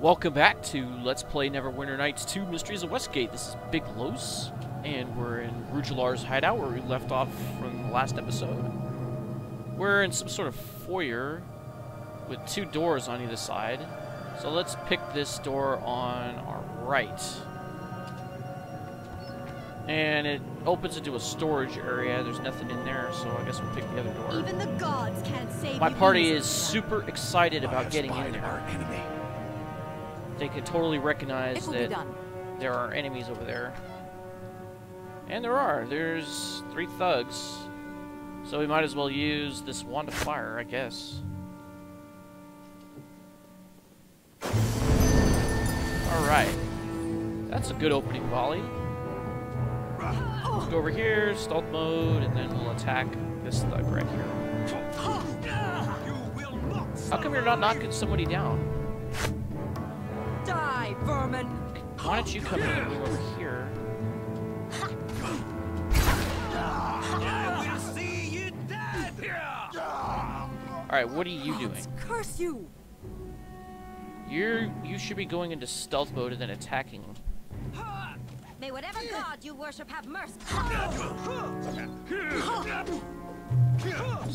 Welcome back to Let's Play Neverwinter Nights 2 Mysteries of Westgate. This is Big Los, and we're in Rujillar's hideout where we left off from the last episode. We're in some sort of foyer with two doors on either side. So let's pick this door on our right. And it opens into a storage area. There's nothing in there, so I guess we'll pick the other door. Even the gods can't save my party is super excited about getting in there. Our enemy. They could totally recognize that there are enemies over there. And there are. There's three thugs. So we might as well use this wand of fire, I guess. Alright. That's a good opening volley. Let's go over here, stealth mode, and then we'll attack this thug right here. How come you're not knocking somebody down? Die, vermin! Why don't you come over here? We'll see you dead. Alright, what are you doing? Curse you! You should be going into stealth mode and then attacking. May whatever god you worship have mercy.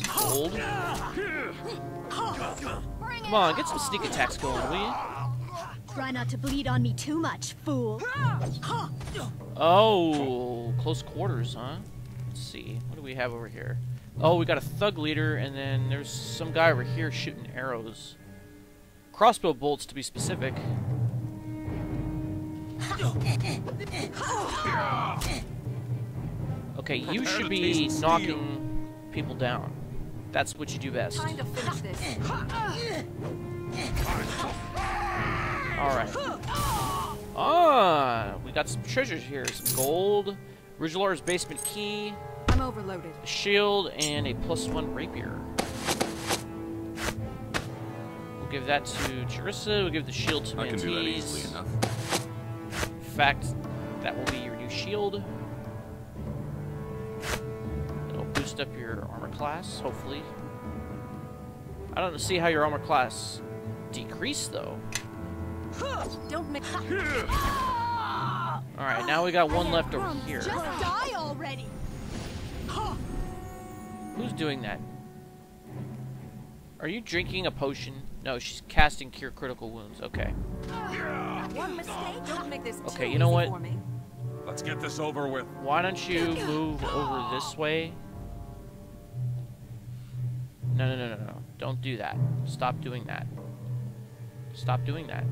Hold. Come on, get some sneak attacks going, will you? Try not to bleed on me too much, fool. Oh, close quarters, huh? Let's see. What do we have over here? Oh, we got a thug leader, and then there's some guy over here shooting arrows. Crossbow bolts, to be specific. Okay, you should be knocking people down. That's what you do best. Time to finish this. Alright. Ah, we got some treasures here. Some gold, Rujillar's basement key, I'm overloaded. A shield, and a +1 rapier. We'll give that to Charissa, we'll give the shield to Mantides. I can do that easily enough. In fact, that will be your new shield. It'll boost up your armor class, hopefully. I don't see how your armor class decreased, though. Don't make Alright, now we got one left over here. Just die already. Who's doing that? Are you drinking a potion? No, she's casting Cure Critical Wounds. Okay. One mistake. Don't make this okay, you know what? Let's get this over with. Why don't you move over this way? No. Don't do that. Stop doing that. Stop doing that.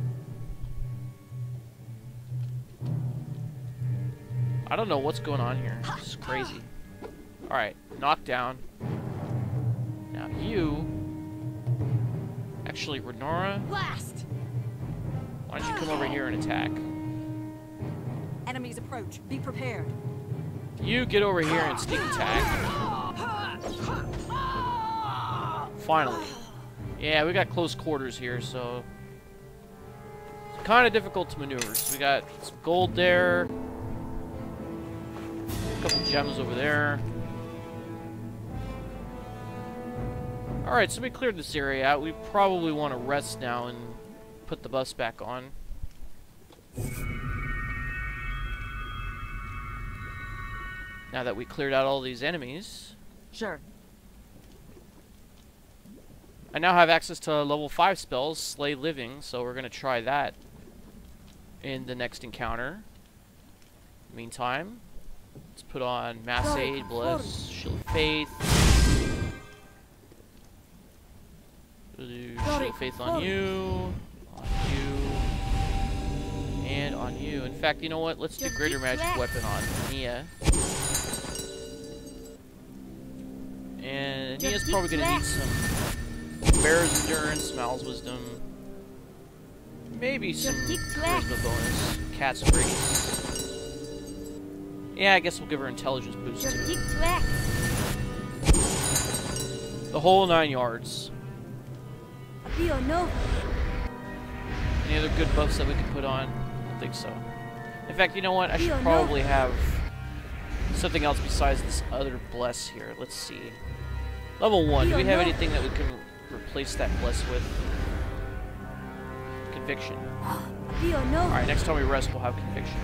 I don't know what's going on here. This is crazy. Alright, knock down. Now you... Actually, Rinara... Blast! Why don't you come over here and attack? Enemies approach. Be prepared. You get over here and sneak attack. Finally. Yeah, we got close quarters here, so... It's kind of difficult to maneuver. So we got some gold there. Couple gems over there. Alright, so we cleared this area out. We probably want to rest now and put the bus back on. Now that we cleared out all these enemies. Sure. I now have access to level 5 spells, Slay Living, so we're going to try that in the next encounter. Meantime, let's put on Mass Aid, Bless, Shield of Faith. We'll do Shield of Faith on you, and on you. In fact, you know what? Let's do Greater Magic Weapon on Nia. And Nia's probably going to need some Bear's Endurance, Mal's Wisdom, maybe some Charisma bonus, Cat's Grace. Yeah, I guess we'll give her intelligence boost too. The whole 9 yards. Any other good buffs that we can put on? I don't think so. In fact, you know what? I should probably have something else besides this other bless here. Let's see. Level 1. Do we have anything that we can replace that bless with? We can Conviction. Alright, next time we rest, we'll have Conviction.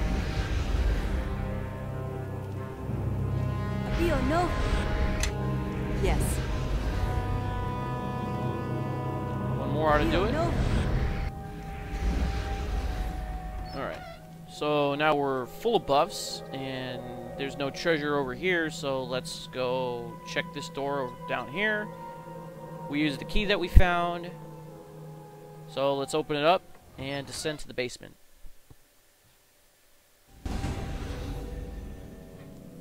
Yes. One more ought to do it. Alright. So now we're full of buffs, and there's no treasure over here, so let's go check this door down here. We use the key that we found. So let's open it up and descend to the basement.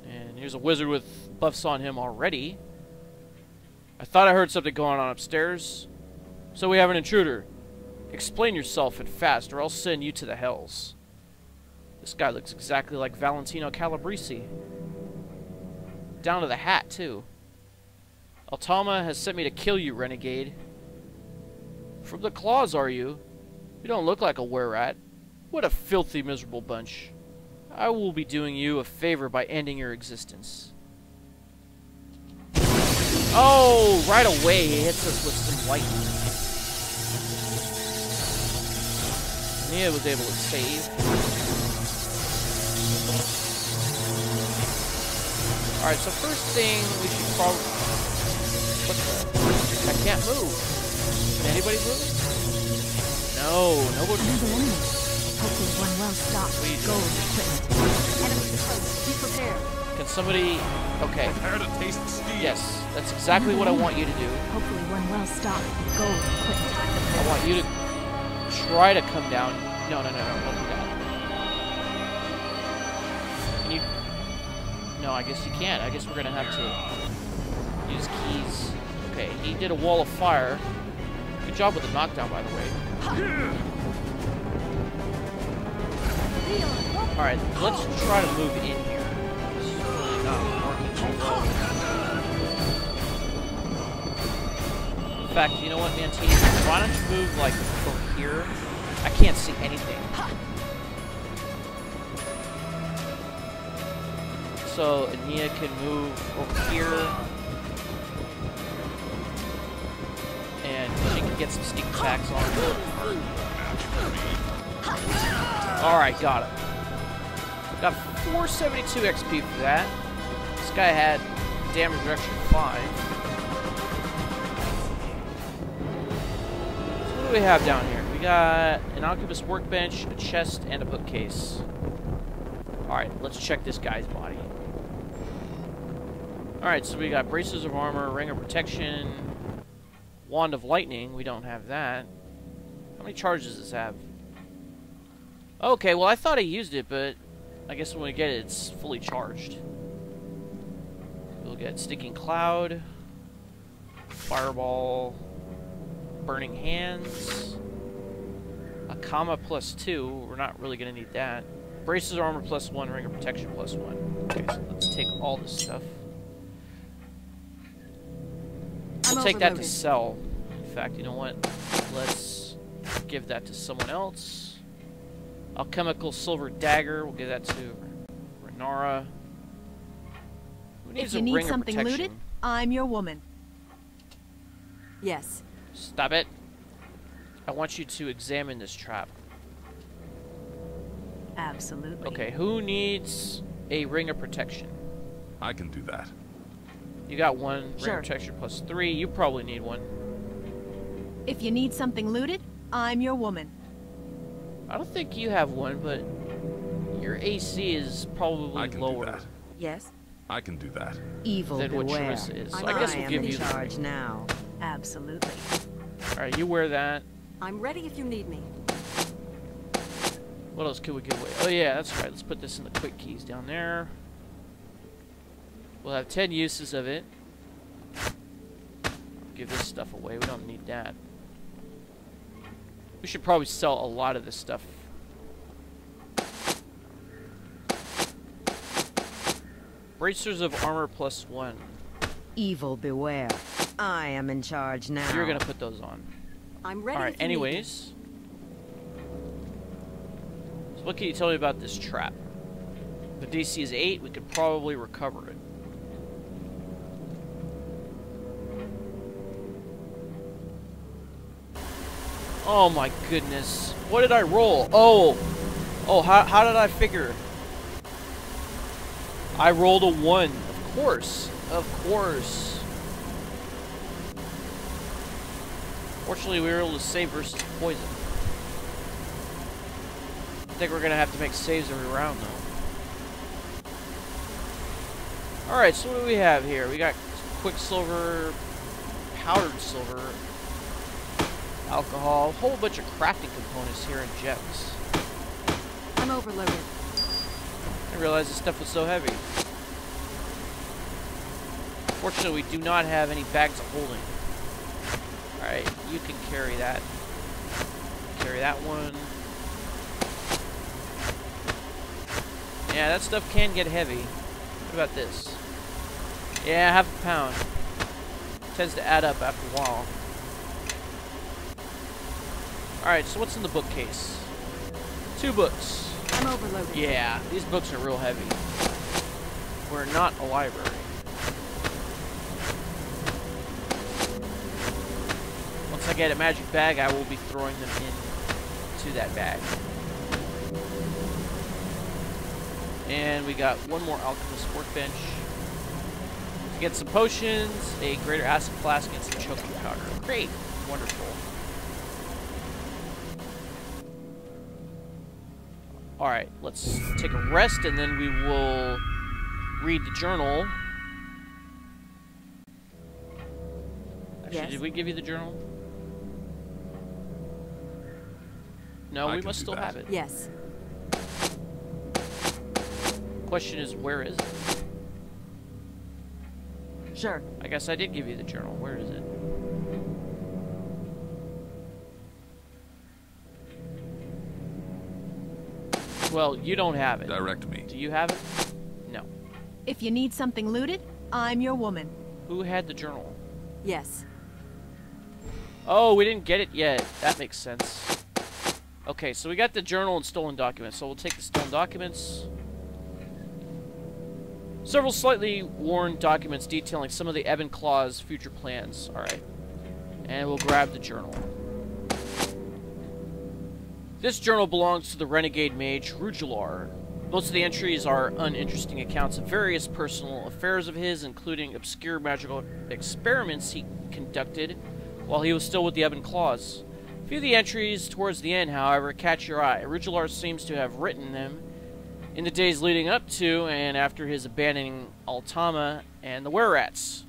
And here's a wizard with buffs on him already. I thought I heard something going on upstairs. So we have an intruder. Explain yourself and fast, or I'll send you to the hells. This guy looks exactly like Valentino Calabresi. Down to the hat, too. Altama has sent me to kill you, renegade. From the claws, are you? You don't look like a were-rat. What a filthy, miserable bunch. I will be doing you a favor by ending your existence. Oh, right away he hits us with some lightning. Nia was able to save. Alright, so first thing we should probably... What the... I can't move. Can anybody move? No, nobody move. Hopefully one will stop. Gold equipment. Enemy close. Be prepared. Can somebody... Okay. Prepare to taste steel. Yes, that's exactly what I want you to do. Hopefully one will stop. Gold equipment. I want you to try to come down. No, don't do that. Can you... No, I guess you can't. I guess we're going to have to use keys. Okay, he did a wall of fire. Good job with the knockdown, by the way. Alright, let's try to move in here. This is really not working too well. In fact, you know what, Mantides? Why don't you move, like, from here? I can't see anything. So, Ania can move over here. Get some sneak attacks on him. Alright, got him. Got 472 XP for that. This guy had damage reduction 5. So what do we have down here? We got an alchemist workbench, a chest, and a bookcase. Alright, let's check this guy's body. Alright, so we got braces of armor, ring of protection... Wand of Lightning, we don't have that. How many charges does this have? Okay, well I thought I used it, but I guess when we get it, it's fully charged. We'll get Sticking Cloud, Fireball, Burning Hands, Akama +2, we're not really going to need that. Braces of Armor +1, Ring of Protection +1. Okay, so let's take all this stuff. We'll take that to sell. In fact, you know what? Let's give that to someone else. Alchemical Silver Dagger. We'll give that to Rinara. Who needs a ring of protection? If you need something looted, I'm your woman. Yes. Stop it. I want you to examine this trap. Absolutely. Okay, who needs a ring of protection? I can do that. You got one, sure. Ring of protection +3. You probably need one. If you need something looted, I'm your woman. I don't think you have one, but your AC is probably lower. Do that. Yes. I can do that. Evil than what yours is. So I guess we'll give you charge now. Absolutely. All right, you wear that. I'm ready if you need me. What else could we give away? Oh yeah, that's right. Let's put this in the quick keys down there. We'll have 10 uses of it. Give this stuff away. We don't need that. We should probably sell a lot of this stuff. Bracers of armor +1. Evil beware. I am in charge now. You're gonna put those on. I'm ready. All right. Anyways, so what can you tell me about this trap? The DC is 8. We could probably recover it. Oh my goodness. What did I roll? Oh, how did I figure? I rolled a 1. Of course. Of course. Fortunately, we were able to save versus poison. I think we're going to have to make saves every round, though. Alright, so what do we have here? We got Quicksilver, powdered silver, alcohol, a whole bunch of crafting components here in gems. I'm overloaded. I didn't realize this stuff was so heavy. Fortunately, we do not have any bags of holding. Alright, you can carry that. Carry that one. Yeah, that stuff can get heavy. What about this? Yeah, half a pound. Tends to add up after a while. Alright, so what's in the bookcase? 2 books. I'm overloaded. Yeah, these books are real heavy. We're not a library. Once I get a magic bag, I will be throwing them into that bag. And we got one more alchemist workbench. We get some potions, a greater acid flask, and some choking powder. Great, wonderful. All right, let's take a rest, and then we will read the journal. Actually, yes. Did we give you the journal? No, we must still have it. Yes. Question is, where is it? Sure. I guess I did give you the journal. Where is it? Well, you don't have it. Direct me. Do you have it? No. If you need something looted, I'm your woman. Who had the journal? Yes. Oh, we didn't get it yet. That makes sense. Okay, so we got the journal and stolen documents. So we'll take the stolen documents. Several slightly worn documents detailing some of the Ebon Claws' future plans. Alright. And we'll grab the journal. This journal belongs to the renegade mage Rujillar. Most of the entries are uninteresting accounts of various personal affairs of his, including obscure magical experiments he conducted while he was still with the Ebon Claws. A few of the entries towards the end, however, catch your eye. Rujillar seems to have written them in the days leading up to and after his abandoning Altama and the Were-Rats.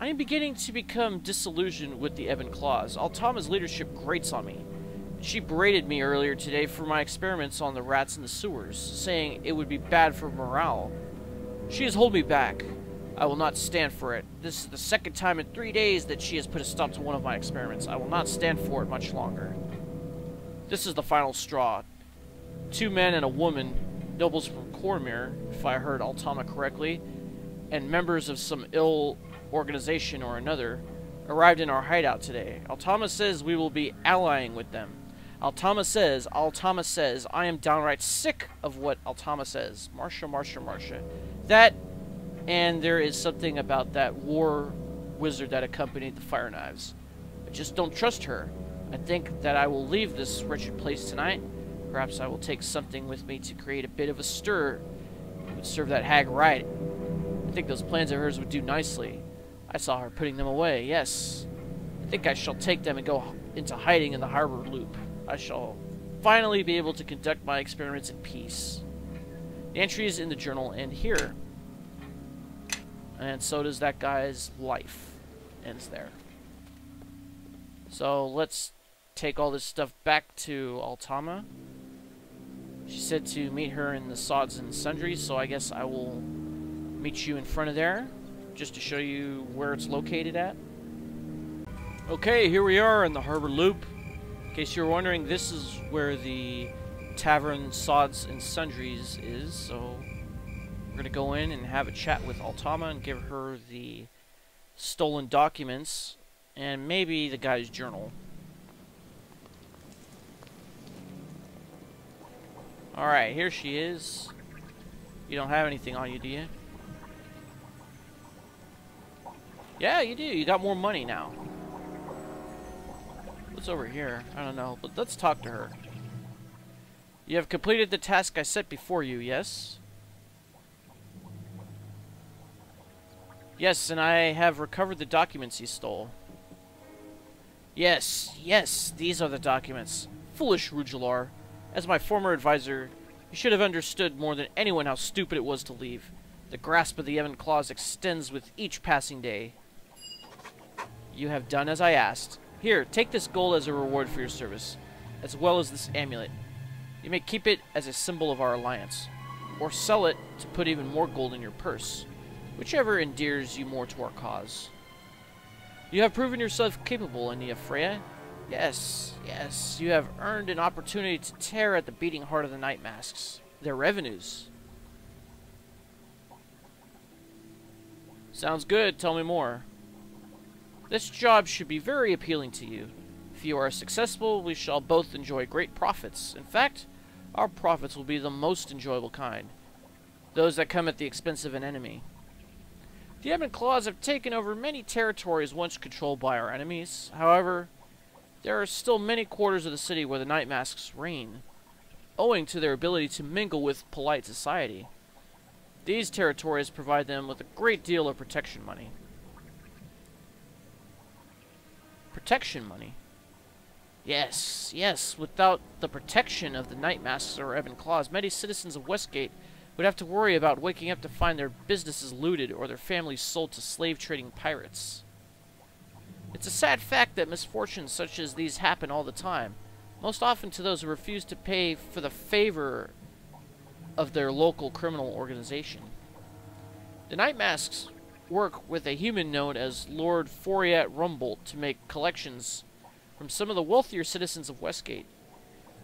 I am beginning to become disillusioned with the Ebon Claws. Altama's leadership grates on me. She berated me earlier today for my experiments on the rats in the sewers, saying it would be bad for morale. She has held me back. I will not stand for it. This is the second time in 3 days that she has put a stop to one of my experiments. I will not stand for it much longer. This is the final straw. 2 men and a woman, nobles from Kormir, if I heard Altama correctly, and members of some ill organization or another, arrived in our hideout today. Altama says we will be allying with them. Altama says, I am downright sick of what Altama says. Marsha. That, and there is something about that war wizard that accompanied the Fire Knives. I just don't trust her. I think that I will leave this wretched place tonight. Perhaps I will take something with me to create a bit of a stir. It would serve that hag right. I think those plans of hers would do nicely. I saw her putting them away, yes. I think I shall take them and go into hiding in the Harbor Loop. I shall finally be able to conduct my experiments in peace. The entries in the journal end here. And so does that guy's life. Ends there. So let's take all this stuff back to Altama. She said to meet her in the Sods and Sundries, so I guess I will meet you in front of there, just to show you where it's located at. Okay, here we are in the Harbor Loop. In case you're wondering, this is where the Tavern Sods and Sundries is, so we're gonna go in and have a chat with Altama and give her the stolen documents, and maybe the guy's journal. Alright, here she is. You don't have anything on you, do you? Yeah, you do. You got more money now. What's over here? I don't know, but let's talk to her. You have completed the task I set before you, yes? Yes, and I have recovered the documents you stole. Yes, yes, these are the documents. Foolish Rujillar. As my former advisor, you should have understood more than anyone how stupid it was to leave. The grasp of the Ebon Claws extends with each passing day. You have done as I asked. Here, take this gold as a reward for your service, as well as this amulet. You may keep it as a symbol of our alliance, or sell it to put even more gold in your purse, whichever endears you more to our cause. You have proven yourself capable, Ania Freya. Yes, yes, you have earned an opportunity to tear at the beating heart of the Night Masks, their revenues. Sounds good, tell me more. This job should be very appealing to you. If you are successful, we shall both enjoy great profits. In fact, our profits will be the most enjoyable kind, those that come at the expense of an enemy. The Ebon Claws have taken over many territories once controlled by our enemies. However, there are still many quarters of the city where the Night Masks reign, owing to their ability to mingle with polite society. These territories provide them with a great deal of protection money. Protection money? Yes, yes, without the protection of the Night Masks or Ebon Claws, many citizens of Westgate would have to worry about waking up to find their businesses looted or their families sold to slave-trading pirates. It's a sad fact that misfortunes such as these happen all the time, most often to those who refuse to pay for the favor of their local criminal organization. The Night Masks work with a human known as Lord Foriat Rumbolt to make collections from some of the wealthier citizens of Westgate.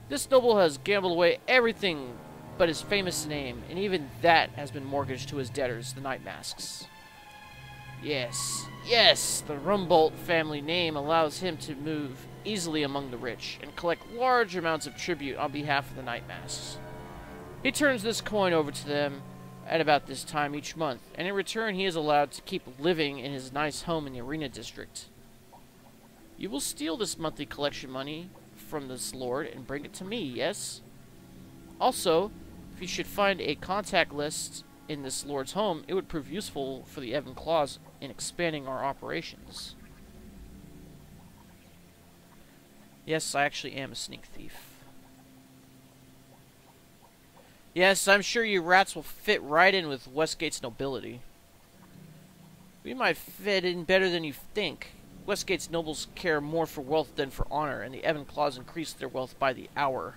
This noble has gambled away everything but his famous name, and even that has been mortgaged to his debtors, the Night Masks. Yes, yes, the Rumbolt family name allows him to move easily among the rich and collect large amounts of tribute on behalf of the Night Masks. He turns this coin over to them at about this time each month, and in return he is allowed to keep living in his nice home in the Arena District. You will steal this monthly collection money from this lord and bring it to me, yes? Also, if you should find a contact list in this lord's home, it would prove useful for the Ebon Claws in expanding our operations. Yes, I actually am a sneak thief. Yes, I'm sure you rats will fit right in with Westgate's nobility. We might fit in better than you think. Westgate's nobles care more for wealth than for honor, and the Ebon Claws increase their wealth by the hour.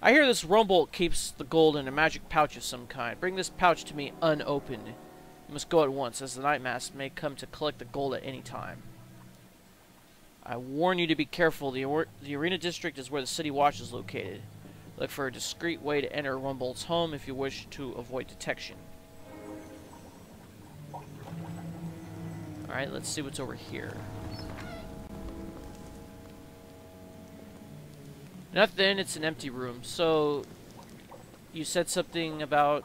I hear this Rumbolt keeps the gold in a magic pouch of some kind. Bring this pouch to me unopened. You must go at once, as the Night Masks may come to collect the gold at any time. I warn you to be careful. The Arena District is where the City Watch is located. Look for a discreet way to enter Rumbolt's home if you wish to avoid detection. Alright, let's see what's over here. Nothing, it's an empty room. So, you said something about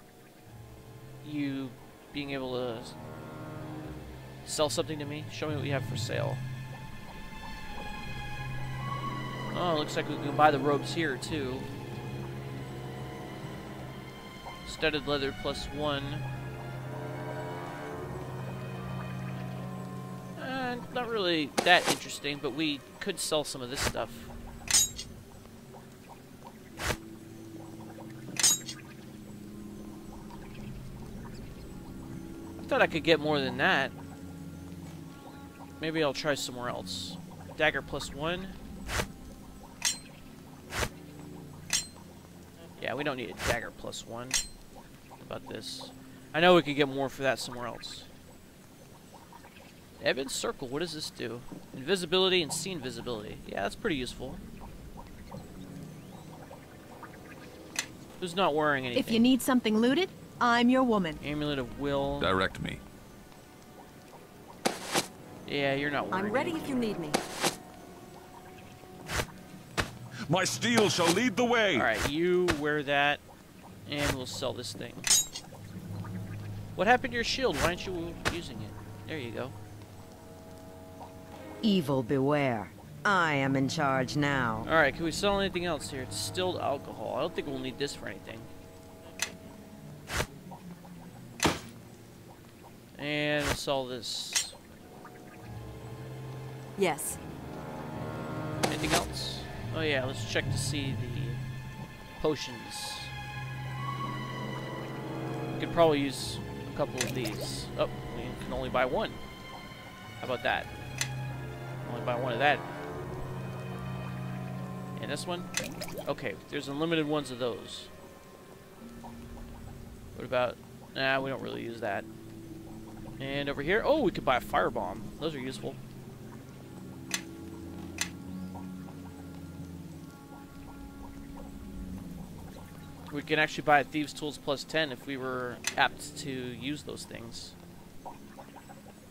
you being able to sell something to me? Show me what you have for sale. Oh, looks like we can buy the robes here, too. Studded leather +1. Not really that interesting, but we could sell some of this stuff. I thought I could get more than that. Maybe I'll try somewhere else. Dagger +1. Yeah, we don't need a dagger +1. About this. I know we could get more for that somewhere else. Ebon Circle, what does this do? Invisibility and scene visibility. Yeah, that's pretty useful. Who's not wearing anything? If you need something looted, I'm your woman. Amulet of Will. Direct me. Yeah, you're not wearing anything. If you need me. My steel shall lead the way! Alright, you wear that, and we'll sell this thing. What happened to your shield? Why aren't you using it? There you go. Evil beware. I am in charge now. Alright, can we sell anything else here? It's distilled alcohol. I don't think we'll need this for anything. And we'll sell this. Yes. Anything else? Oh yeah, let's check to see the potions. We could probably use a couple of these. Oh, we can only buy one. How about that? Only buy one of that. And this one? Okay, there's unlimited ones of those. What about... Nah, we don't really use that. And over here... Oh, we could buy a firebomb. Those are useful. We can actually buy Thieves' Tools plus 10 if we were apt to use those things.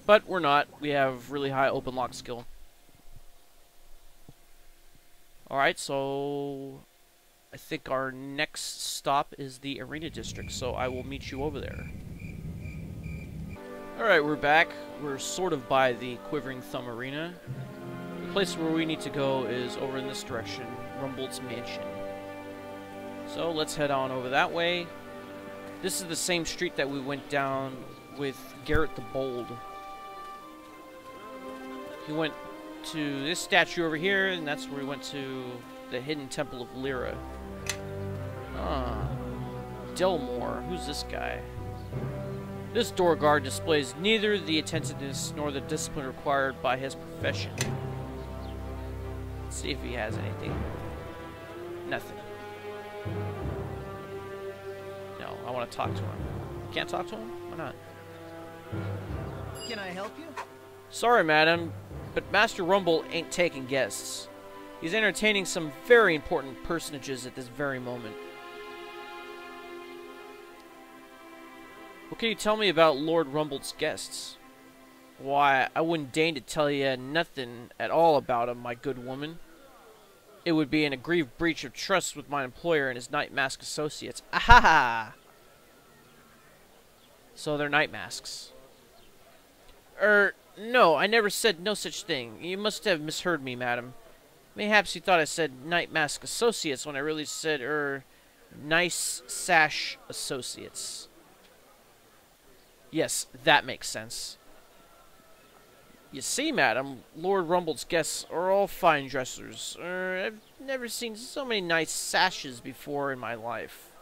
But we're not. We have really high open lock skill. Alright, so I think our next stop is the Arena District, so I will meet you over there. Alright, we're back. We're sort of by the Quivering Thumb Arena. The place where we need to go is over in this direction, Rumbolt's Mansion. So let's head on over that way. This is the same street that we went down with Garrett the Bold. He went to this statue over here, and that's where we went to the hidden temple of Lyra. Delmore, who's this guy? This door guard displays neither the attentiveness nor the discipline required by his profession. Let's see if he has anything. Nothing. No, I want to talk to him. Can't talk to him? Why not? Can I help you? Sorry, madam, but Master Rumbolt ain't taking guests. He's entertaining some very important personages at this very moment. What can you tell me about Lord Rumbolt's guests? Why, I wouldn't deign to tell you nothing at all about him, my good woman. It would be an aggrieved breach of trust with my employer and his Night Mask associates. Ahaha! So they're Night Masks. No, I never said no such thing. You must have misheard me, madam. Mayhaps you thought I said Night Mask associates when I really said, Nice Sash associates. Yes, that makes sense. You see, madam, Lord Rumbolt's guests are all fine dressers. I've never seen so many nice sashes before in my life.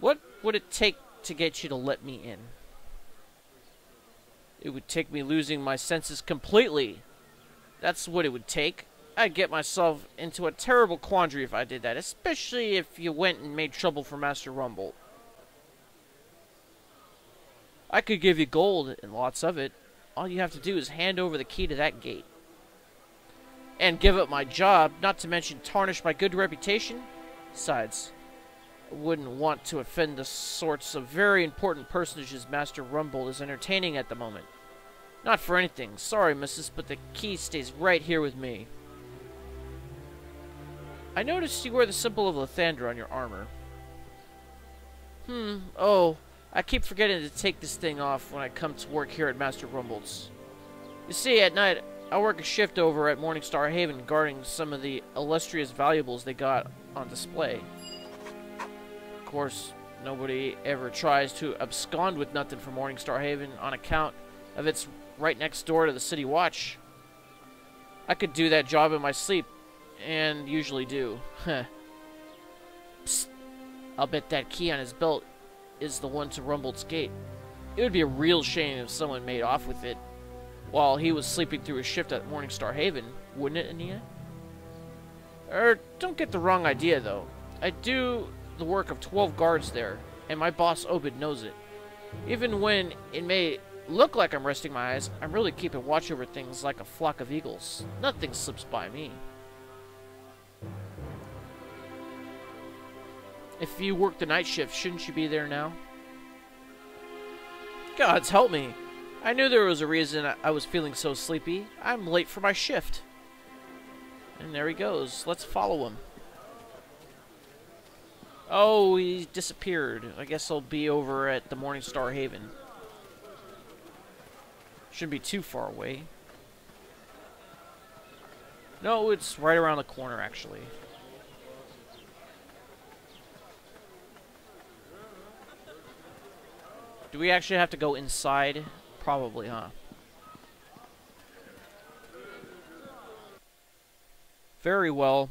What would it take to get you to let me in? It would take me losing my senses completely. That's what it would take. I'd get myself into a terrible quandary if I did that, especially if you went and made trouble for Master Rumbolt. I could give you gold, and lots of it. All you have to do is hand over the key to that gate. And give up my job, not to mention tarnish my good reputation. Besides, I wouldn't want to offend the sorts of very important personages Master Rumbolt is entertaining at the moment. Not for anything. Sorry, missus, but the key stays right here with me. I noticed you wear the symbol of Lathander on your armor. Oh... I keep forgetting to take this thing off when I come to work here at Master Rumbolt's. You see, at night, I work a shift over at Morningstar Haven guarding some of the illustrious valuables they got on display. Of course, nobody ever tries to abscond with nothing from Morningstar Haven on account of it's right next door to the City Watch. I could do that job in my sleep, and usually do. Psst, I'll bet that key on his belt is the one to Rumbolt's gate. It would be a real shame if someone made off with it while he was sleeping through his shift at Morningstar Haven, wouldn't it, Ania? Don't get the wrong idea, though. I do the work of 12 guards there, and my boss Obed knows it. Even when it may look like I'm resting my eyes, I'm really keeping watch over things like a flock of eagles. Nothing slips by me. If you work the night shift, shouldn't you be there now? Gods help me. I knew there was a reason I was feeling so sleepy. I'm late for my shift. And there he goes. Let's follow him. Oh, he disappeared. I guess I'll be over at the Morningstar Haven. Shouldn't be too far away. No, it's right around the corner, actually. Do we actually have to go inside? Probably, huh? Very well.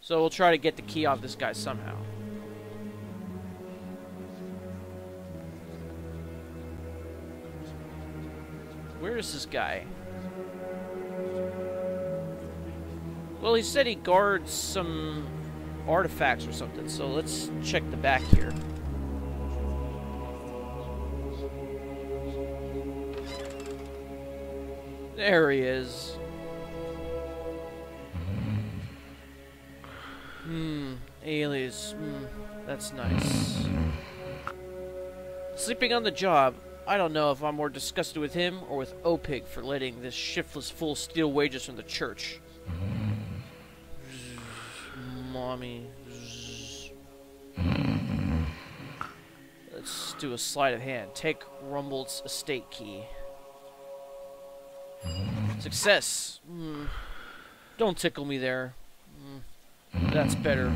So we'll try to get the key off this guy somehow. Where is this guy? Well, he said he guards some artifacts or something, so let's check the back here. There he is. Alias. That's nice. Sleeping on the job. I don't know if I'm more disgusted with him or with Opig for letting this shiftless fool steal wages from the church. Mommy. Let's do a sleight of hand. Take Rumbolt's estate key. Success. Don't tickle me there. That's better.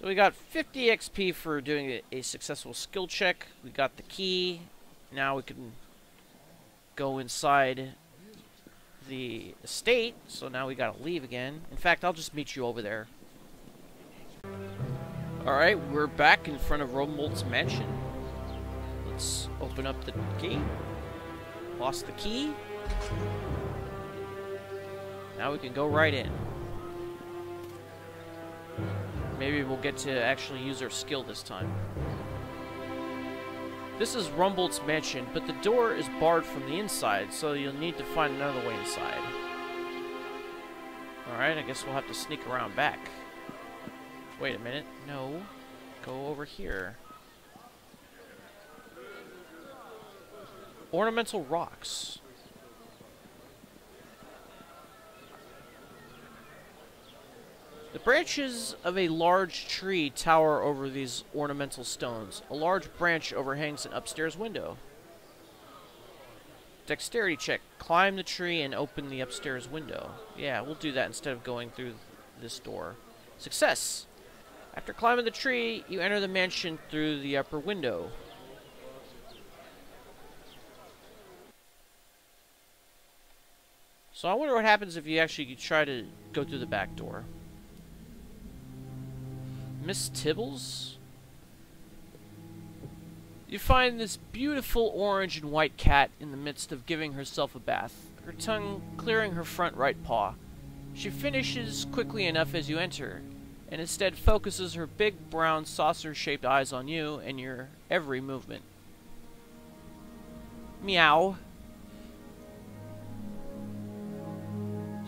So we got 50 XP for doing a successful skill check. We got the key. Now we can go inside the estate. So now we gotta leave again. In fact, I'll just meet you over there. Alright, we're back in front of Rumbolt's mansion. Let's open up the gate. Lost the key. Now we can go right in. Maybe we'll get to actually use our skill this time. This is Rumbolt's mansion, but the door is barred from the inside, so you'll need to find another way inside. Alright, I guess we'll have to sneak around back. Wait a minute. No. Go over here. Ornamental rocks. The branches of a large tree tower over these ornamental stones. A large branch overhangs an upstairs window. Dexterity check. Climb the tree and open the upstairs window. Yeah, we'll do that instead of going through this door. Success! After climbing the tree, you enter the mansion through the upper window. So I wonder what happens if you actually try to go through the back door. Miss Tibbles? You find this beautiful orange and white cat in the midst of giving herself a bath, her tongue clearing her front right paw. She finishes quickly enough as you enter, and instead focuses her big brown saucer-shaped eyes on you and your every movement. Meow.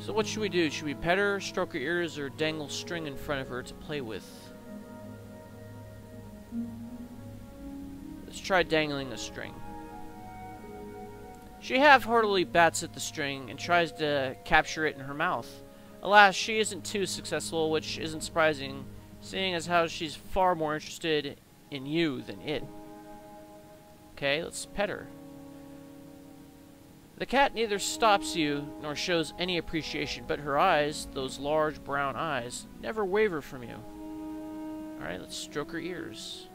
So what should we do? Should we pet her, stroke her ears, or dangle string in front of her to play with? Let's try dangling a string. She half-heartedly bats at the string and tries to capture it in her mouth. Alas, she isn't too successful, which isn't surprising, seeing as how she's far more interested in you than it. Okay, let's pet her. The cat neither stops you nor shows any appreciation, but her eyes, those large brown eyes, never waver from you. Alright, let's stroke her ears.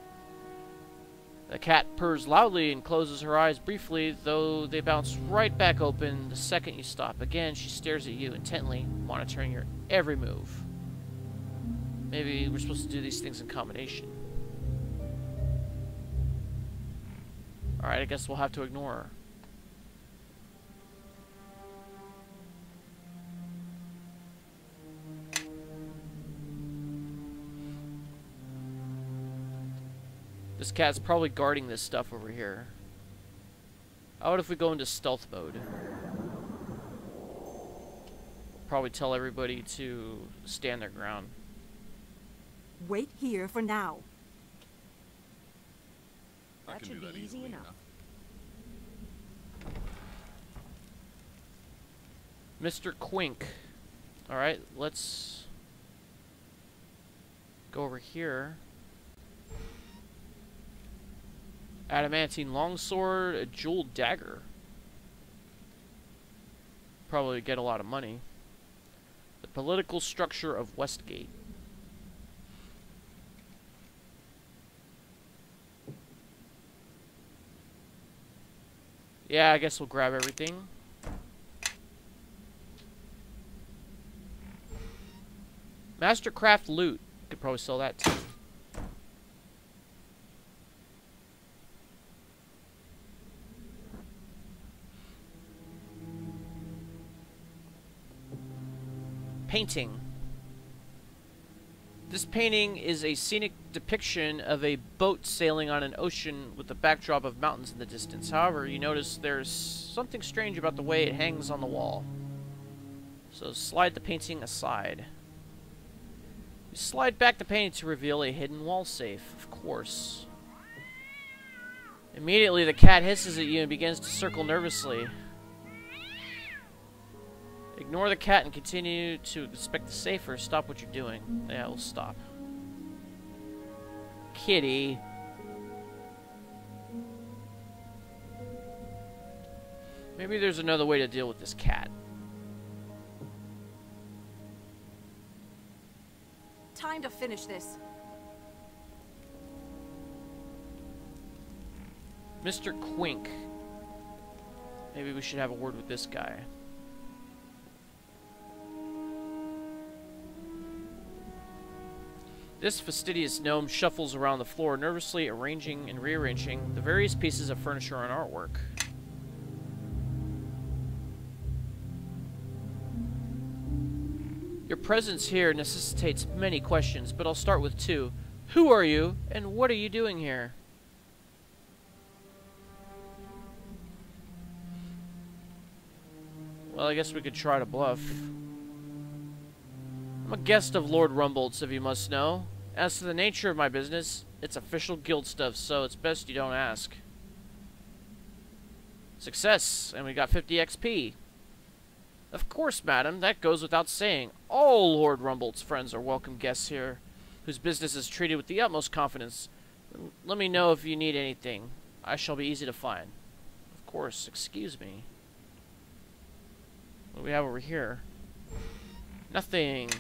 The cat purrs loudly and closes her eyes briefly, though they bounce right back open the second you stop. Again, she stares at you intently, monitoring your every move. Maybe we're supposed to do these things in combination. Alright, I guess we'll have to ignore her. This cat's probably guarding this stuff over here. How about if we go into stealth mode? Probably tell everybody to stand their ground. Wait here for now. That should be easy enough. Mister Quink. Alright, let's go over here. Adamantine longsword, a jeweled dagger. Probably get a lot of money. The political structure of Westgate. Yeah, I guess we'll grab everything. Mastercraft loot. Could probably sell that too. Painting. This painting is a scenic depiction of a boat sailing on an ocean with the backdrop of mountains in the distance. However, you notice there's something strange about the way it hangs on the wall. So slide the painting aside. You slide back the painting to reveal a hidden wall safe, of course. Immediately the cat hisses at you and begins to circle nervously. Ignore the cat and continue to inspect the safe or stop what you're doing. Yeah, we'll stop. Kitty. Maybe there's another way to deal with this cat. Time to finish this. Mister Quink. Maybe we should have a word with this guy. This fastidious gnome shuffles around the floor, nervously arranging and rearranging the various pieces of furniture and artwork. Your presence here necessitates many questions, but I'll start with two. Who are you, and what are you doing here? Well, I guess we could try to bluff. I'm a guest of Lord Rumbolt's, if you must know. As to the nature of my business, it's official guild stuff, so it's best you don't ask. Success, and we got 50 XP. Of course, madam, that goes without saying. All Lord Rumbolt's friends are welcome guests here, whose business is treated with the utmost confidence. Let me know if you need anything. I shall be easy to find. Of course, excuse me. What do we have over here? Nothing.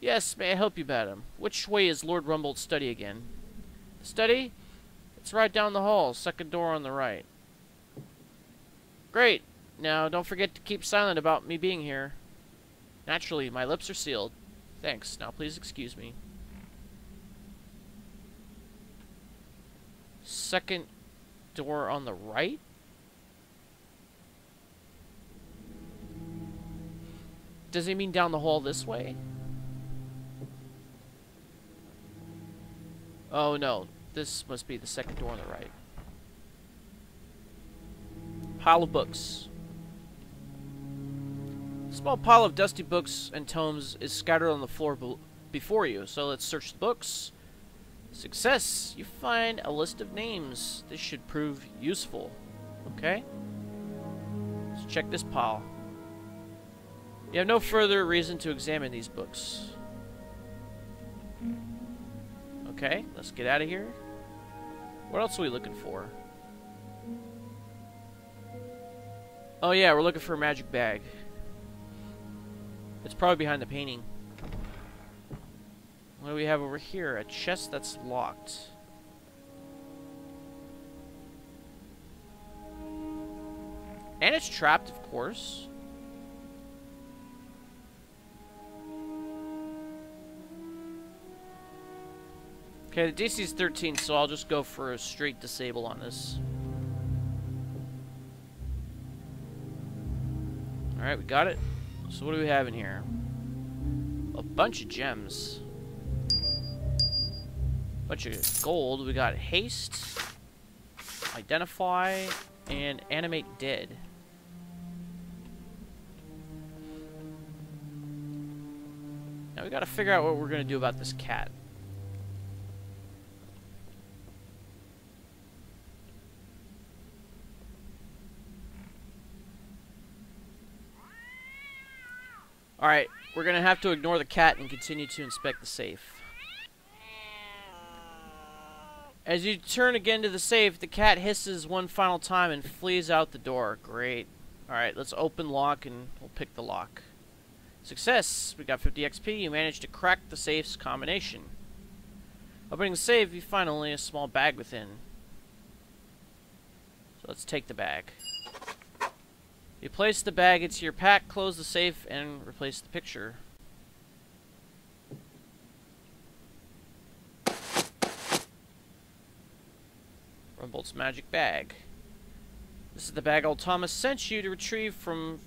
Yes, may I help you, madam? Which way is Lord Rumbolt's study again? The study? It's right down the hall, second door on the right. Great. Now, don't forget to keep silent about me being here. Naturally, my lips are sealed. Thanks. Now, please excuse me. Second door on the right? Does he mean down the hall this way? Oh no, this must be the second door on the right. Pile of books. A small pile of dusty books and tomes is scattered on the floor before you, so let's search the books. Success! You find a list of names. This should prove useful. Okay? Let's check this pile. You have no further reason to examine these books. Okay, let's get out of here. What else are we looking for? Oh yeah, we're looking for a magic bag. It's probably behind the painting. What do we have over here? A chest that's locked. And it's trapped, of course. Okay, the DC's 13, so I'll just go for a straight disable on this. Alright, we got it. So what do we have in here? A bunch of gems. Bunch of gold. We got haste, identify, and animate dead. Now we gotta figure out what we're gonna do about this cat. Alright, we're going to have to ignore the cat and continue to inspect the safe. As you turn again to the safe, the cat hisses one final time and flees out the door. Great. Alright, let's open lock and we'll pick the lock. Success! We got 50 XP. You managed to crack the safe's combination. Opening the safe, you find only a small bag within. So let's take the bag. You place the bag into your pack, close the safe, and replace the picture. Rumbolt's magic bag. This is the bag old Thomas sent you to retrieve from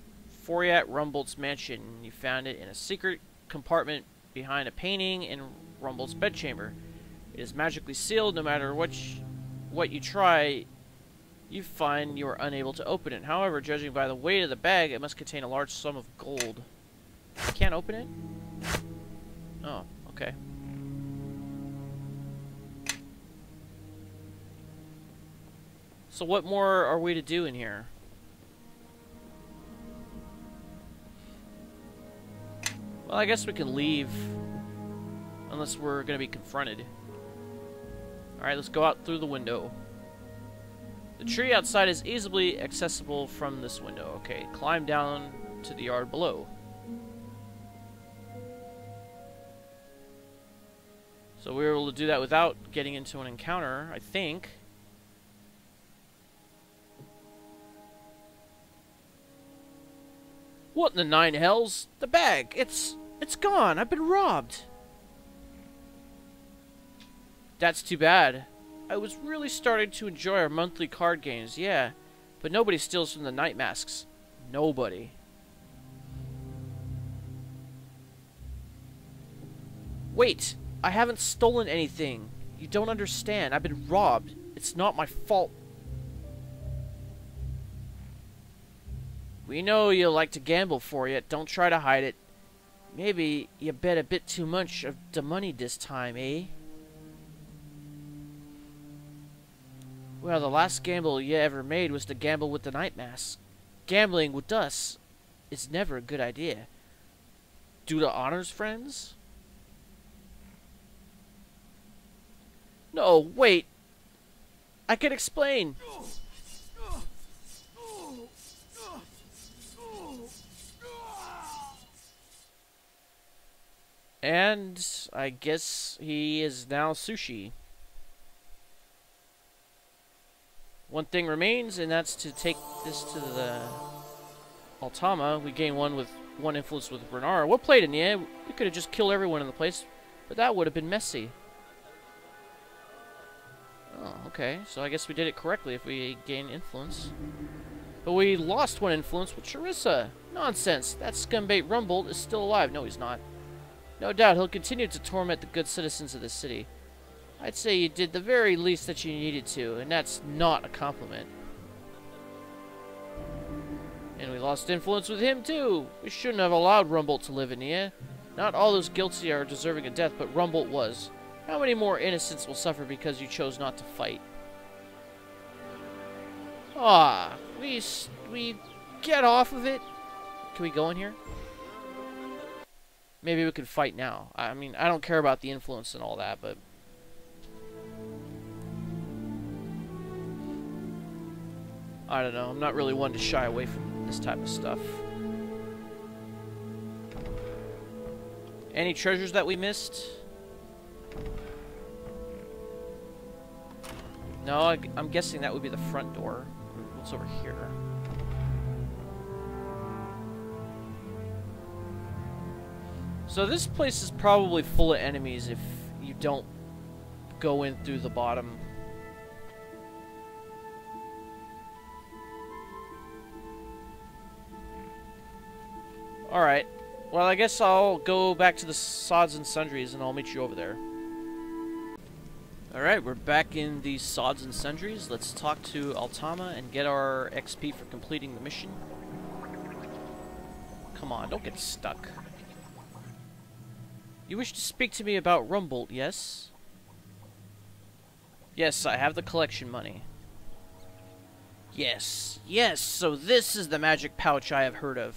Foriat Rumbolt's mansion. You found it in a secret compartment behind a painting in Rumbolt's bedchamber. It is magically sealed. No matter what you try, you find you are unable to open it. However, judging by the weight of the bag, it must contain a large sum of gold. You can't open it? Oh, okay. So what more are we to do in here? Well, I guess we can leave. Unless we're going to be confronted. Alright, let's go out through the window. The tree outside is easily accessible from this window. Okay, climb down to the yard below. So we were able to do that without getting into an encounter, I think. What in the nine hells? The bag! It's gone! I've been robbed! That's too bad. I was really starting to enjoy our monthly card games, yeah. But nobody steals from the Night Masks. Nobody. Wait! I haven't stolen anything. You don't understand. I've been robbed. It's not my fault. We know you like to gamble for it. Don't try to hide it. Maybe you bet a bit too much of the money this time, eh? Well, the last gamble you ever made was to gamble with the Night Mask. Gambling with us is never a good idea. Do the honors, friends? No, wait. I can explain. And I guess he is now sushi. One thing remains, and that's to take this to the Altama. We gain one influence with Rinara. Well played, Nia. We could have just killed everyone in the place, but that would have been messy. Oh, okay. So I guess we did it correctly if we gain influence. But we lost one influence with Charissa. Nonsense. That scumbag Rumbolt is still alive. No, he's not. No doubt he'll continue to torment the good citizens of this city. I'd say you did the very least that you needed to, and that's not a compliment. And we lost influence with him, too. We shouldn't have allowed Rumbolt to live in here. Not all those guilty are deserving of death, but Rumbolt was. How many more innocents will suffer because you chose not to fight? Ah, we get off of it. Can we go in here? Maybe we could fight now. I mean, I don't care about the influence and all that, but... I don't know, I'm not really one to shy away from this type of stuff. Any treasures that we missed? No, I'm guessing that would be the front door. What's over here? So this place is probably full of enemies if you don't go in through the bottom. Alright, well I guess I'll go back to the Sods and Sundries and I'll meet you over there. Alright, we're back in the Sods and Sundries. Let's talk to Altama and get our XP for completing the mission. Come on, don't get stuck. You wish to speak to me about Rumbolt, yes? Yes, I have the collection money. Yes, yes, so this is the magic pouch I have heard of.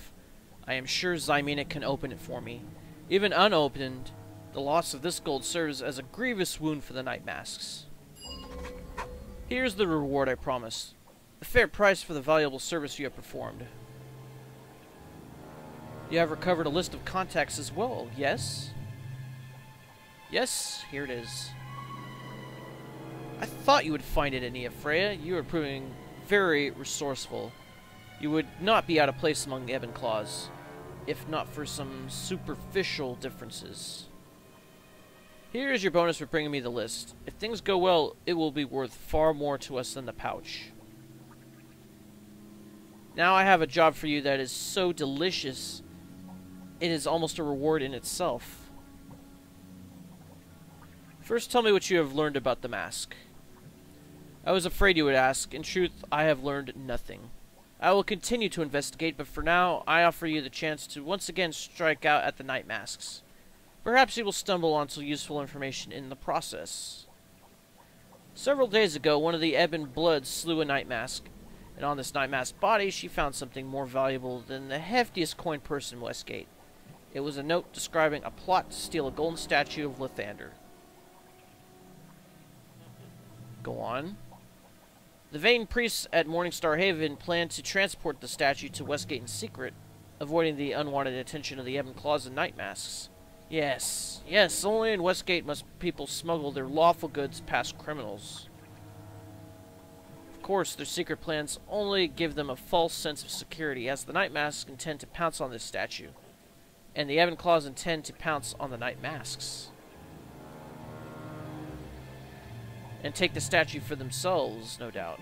I am sure Zymena can open it for me. Even unopened, the loss of this gold serves as a grievous wound for the Night Masks. Here's the reward I promise. A fair price for the valuable service you have performed. You have recovered a list of contacts as well, yes? Yes, here it is. I thought you would find it, Ania Freya. You are proving very resourceful. You would not be out of place among the Ebon Claws, if not for some superficial differences. Here is your bonus for bringing me the list. If things go well, it will be worth far more to us than the pouch. Now I have a job for you that is so delicious, it is almost a reward in itself. First, tell me what you have learned about the mask. I was afraid you would ask. In truth, I have learned nothing. I will continue to investigate, but for now, I offer you the chance to once again strike out at the Night Masks. Perhaps you will stumble on some useful information in the process. Several days ago, one of the Ebon Bloods slew a Night Mask. And on this Night Mask's body, she found something more valuable than the heftiest coin purse in Westgate. It was a note describing a plot to steal a golden statue of Lathander. Go on. The vain priests at Morningstar Haven planned to transport the statue to Westgate in secret, avoiding the unwanted attention of the Ebon Claws and Night Masks. Yes, yes, only in Westgate must people smuggle their lawful goods past criminals. Of course, their secret plans only give them a false sense of security, as the Night Masks intend to pounce on this statue, and the Ebon Claws intend to pounce on the Night Masks, and take the statue for themselves, no doubt.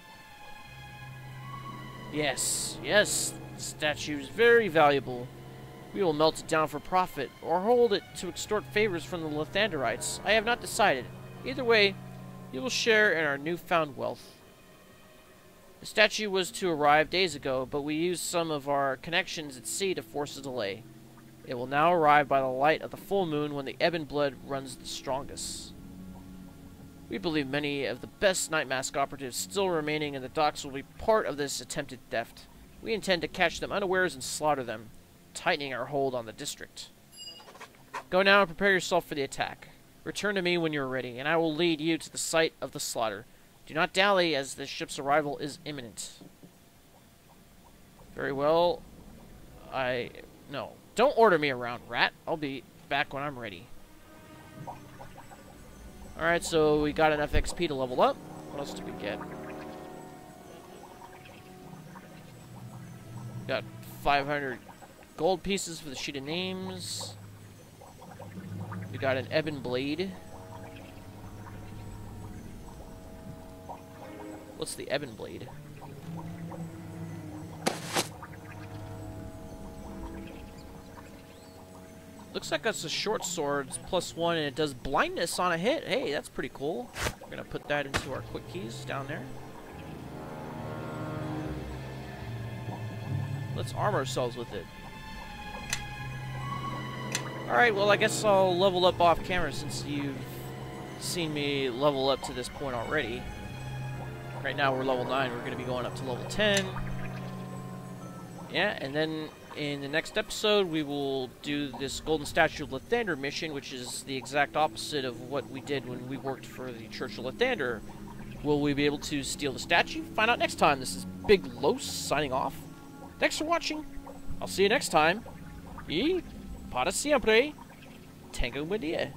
Yes, yes, the statue is very valuable. We will melt it down for profit, or hold it to extort favors from the Lathanderites. I have not decided. Either way, you will share in our newfound wealth. The statue was to arrive days ago, but we used some of our connections at sea to force a delay. It will now arrive by the light of the full moon when the Ebon Blood runs the strongest. We believe many of the best Night Mask operatives still remaining in the docks will be part of this attempted theft. We intend to catch them unawares and slaughter them, tightening our hold on the district. Go now and prepare yourself for the attack. Return to me when you are ready, and I will lead you to the site of the slaughter. Do not dally, as the ship's arrival is imminent. Very well. No. Don't order me around, rat. I'll be back when I'm ready. Alright, so we got enough XP to level up. What else did we get? Got 500 gold pieces for the sheet of names. We got an Ebon Blade. What's the Ebon Blade? Looks like that's a short sword, +1, and it does blindness on a hit. Hey, that's pretty cool. We're gonna put that into our quick keys down there. Let's arm ourselves with it. Alright, well, I guess I'll level up off camera since you've seen me level up to this point already. Right now we're level 9, we're going to be going up to level 10. Yeah, and then in the next episode we will do this Golden Statue of Lathander mission, which is the exact opposite of what we did when we worked for the Church of Lathander. Will we be able to steal the statue? Find out next time. This is Big Los signing off. Thanks for watching. I'll see you next time. Y para siempre. Tengan buen día.